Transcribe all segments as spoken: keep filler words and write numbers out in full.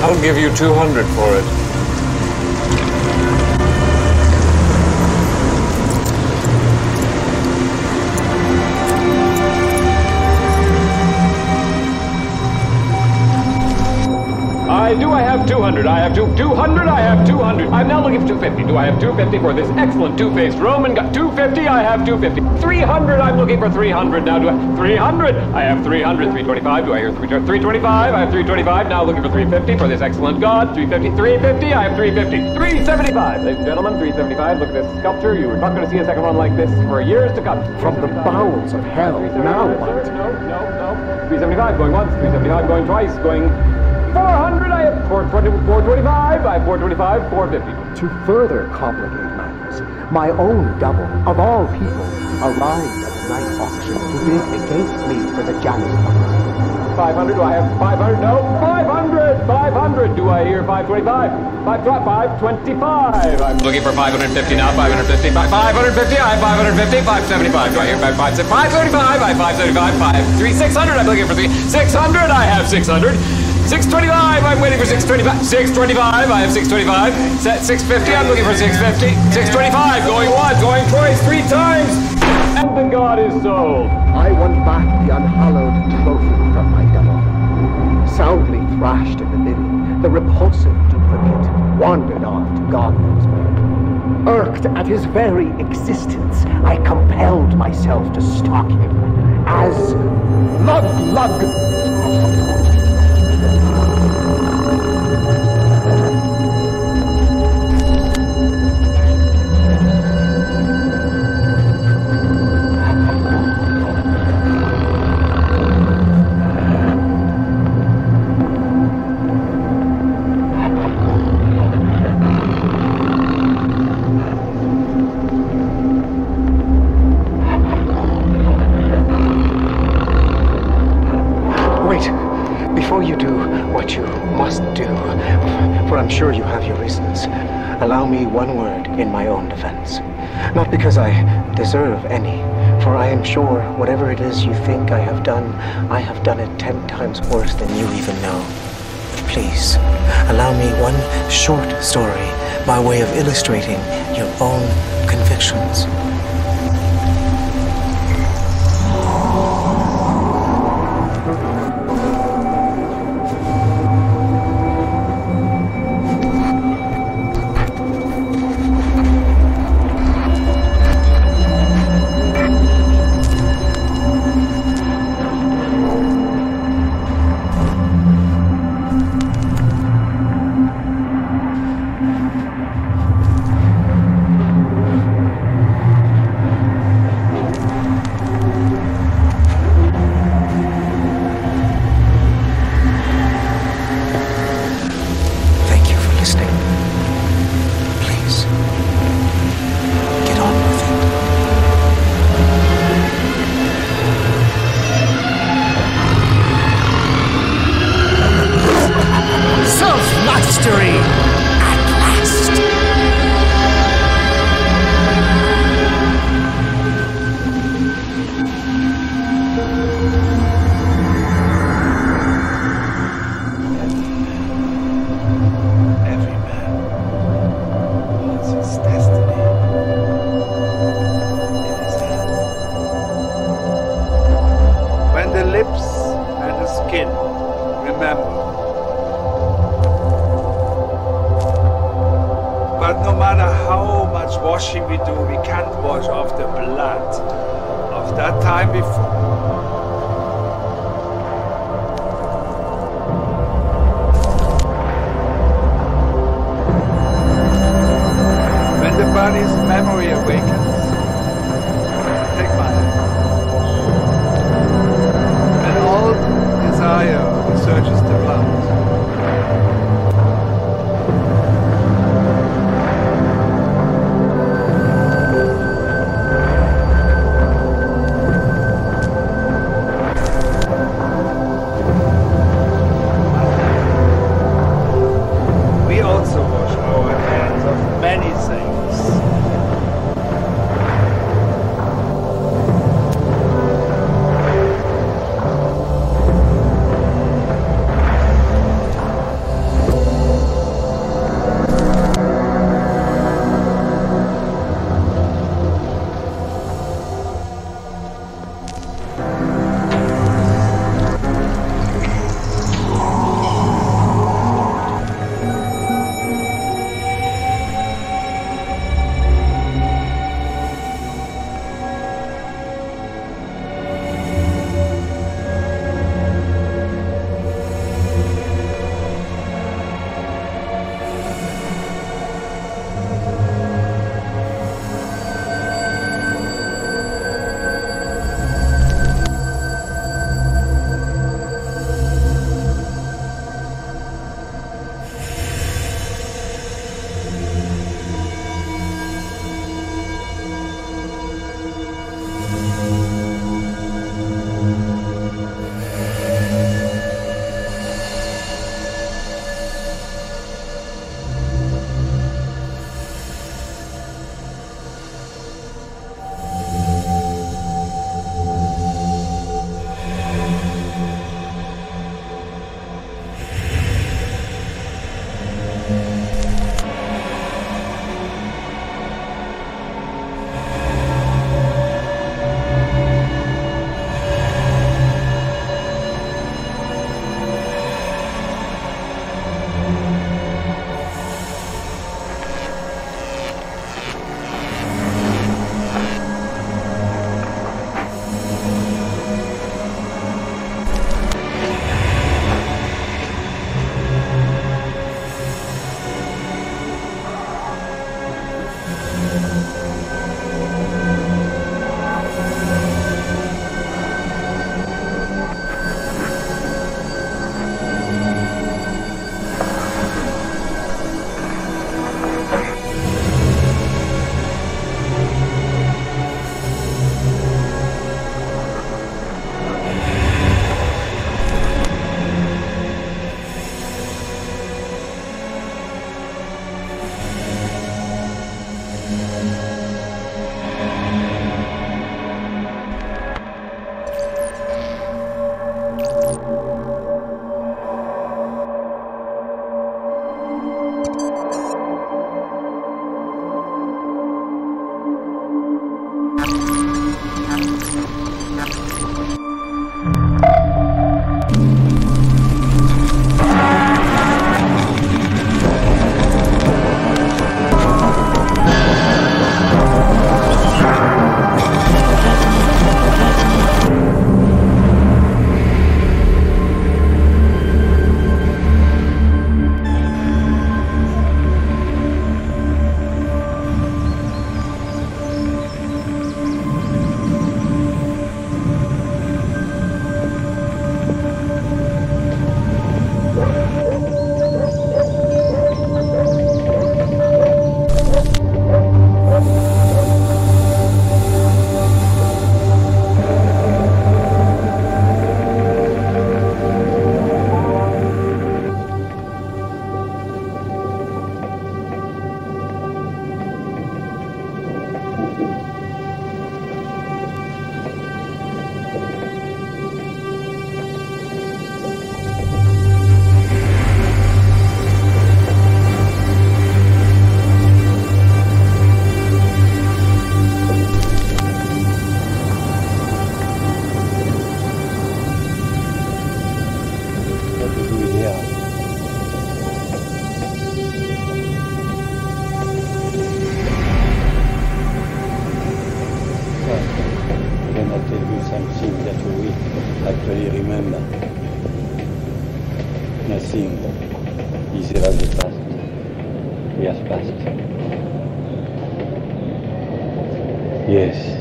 I'll give you two hundred for it. I do, I have two hundred, I have two, 200, I have two hundred. I'm now looking for two fifty. Do I have two fifty for this excellent two-faced Roman guy? two fifty, I have two fifty. three hundred, I'm looking for three hundred. Now do I, three hundred, I have three hundred. three twenty-five, do I hear three twenty-five? I have three twenty-five, now looking for three fifty for this excellent god. three fifty, three fifty, I have three fifty. three seventy-five, ladies and gentlemen, three seventy-five. Look at this sculpture. You are not going to see a second one like this for years to come. From the bowels of hell, now what? No, no, no. three seventy-five, going once, three seventy-five, going twice, going... four hundred, I have four twenty-five, I have four twenty-five, four fifty. To further complicate matters, my own double, of all people, arrived at the night auction to bid against me for the Janissaries. five hundred, do I have five hundred? No, five hundred, five hundred, do I hear five twenty-five? five twenty-five, I'm looking for five fifty now, five fifty, five fifty, I have five fifty, five seventy-five, do I hear five seventy-five? five thirty-five, I have five thirty-five, five three, six hundred, I'm looking for three, six hundred, I have six hundred. six twenty-five, I'm waiting for six twenty-five. six twenty-five, I have six twenty-five. six fifty, I'm looking for six fifty. six twenty-five, going once, going twice, three times. And the god is sold. I won back the unhallowed trophy from my double. Soundly thrashed in the middle, the repulsive duplicate wandered off to God knows where. Irked at his very existence, I compelled myself to stalk him as Lug Lug. Before you do what you must do, for I'm sure you have your reasons, allow me one word in my own defense. Not because I deserve any, for I am sure whatever it is you think I have done, I have done it ten times worse than you even know. Please, allow me one short story by way of illustrating your own convictions. Good man. But no matter how much washing we do, we can't wash off the blood of that time before. When the body's memory awakens, take my hand, and all desire researches the blood. Nothing is ever the past. We have passed. Yes.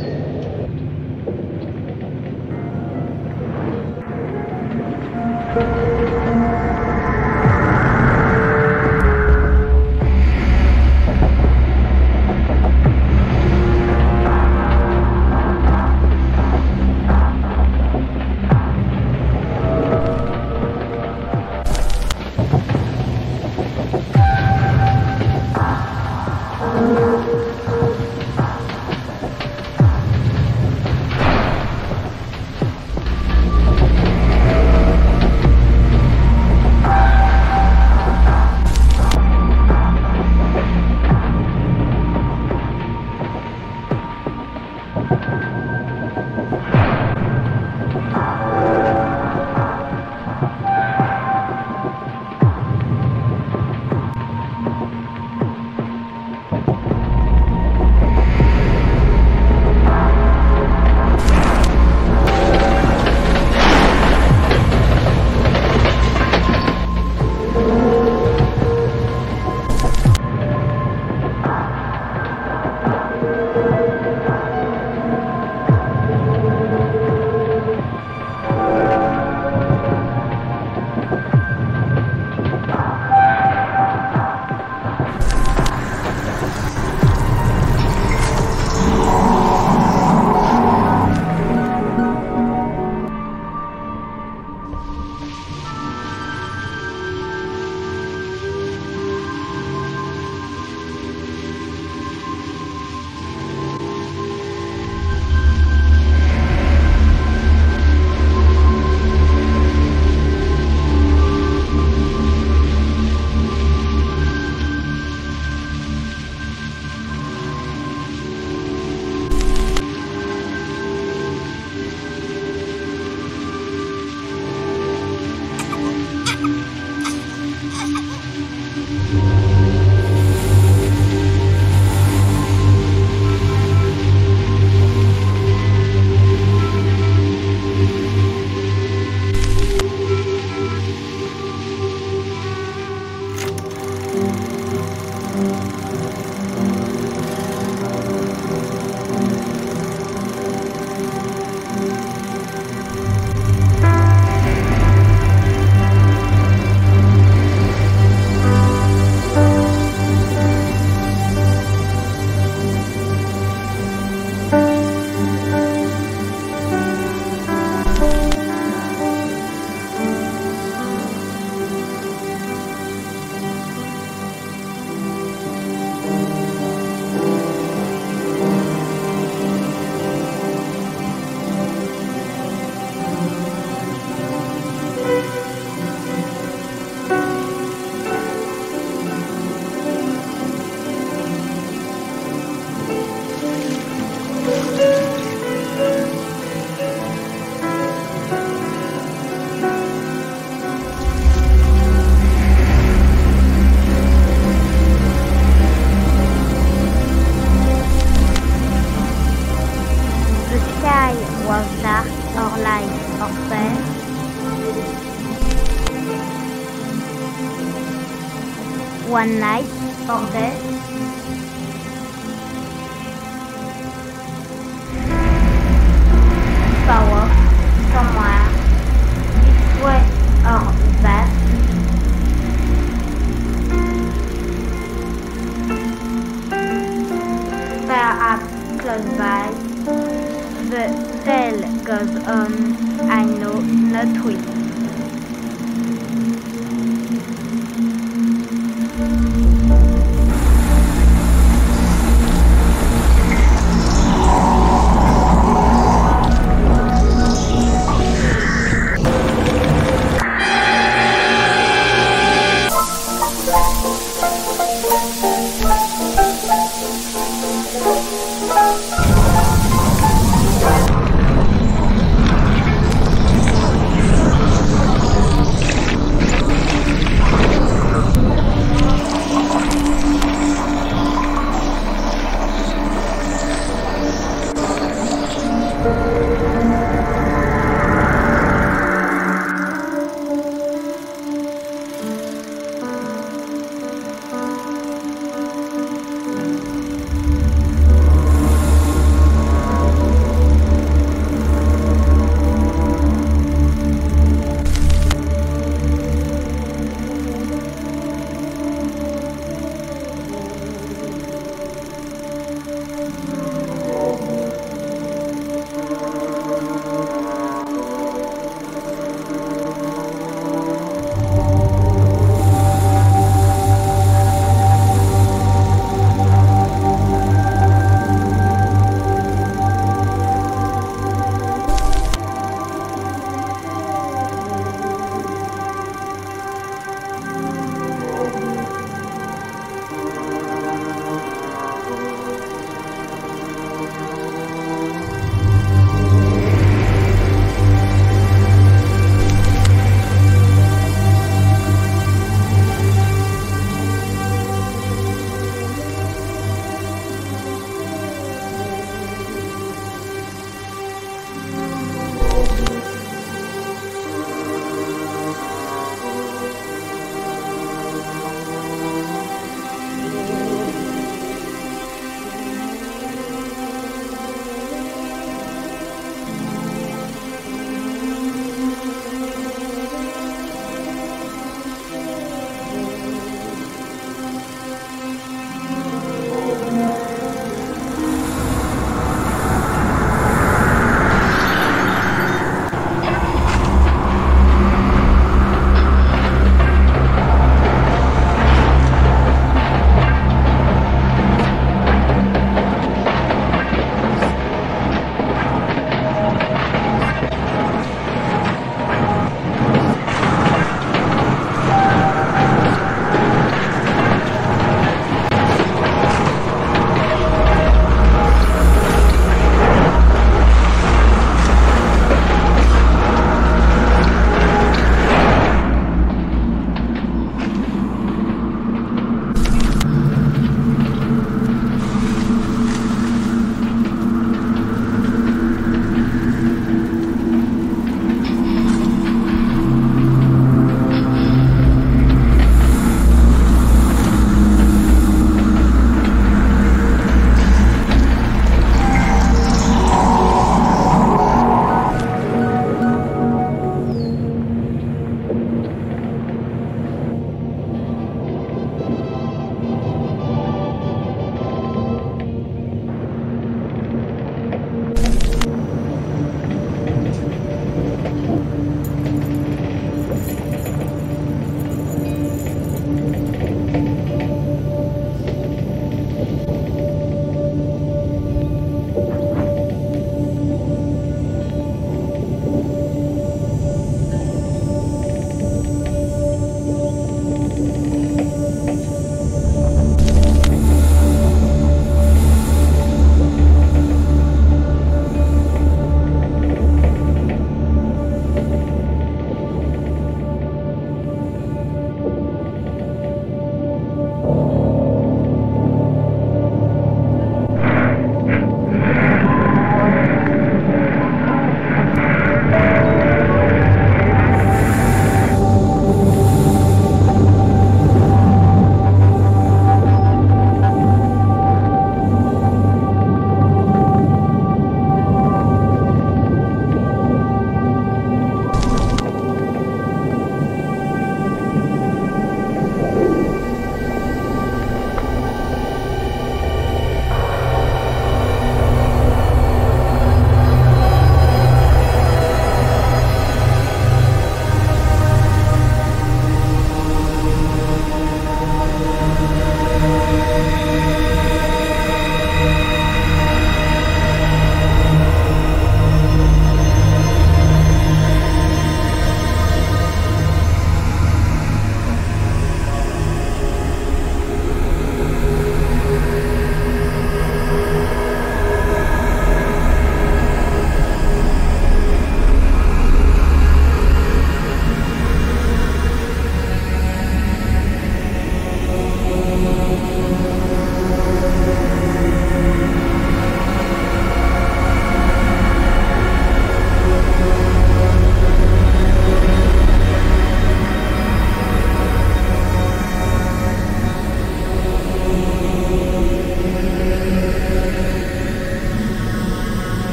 One night, for this.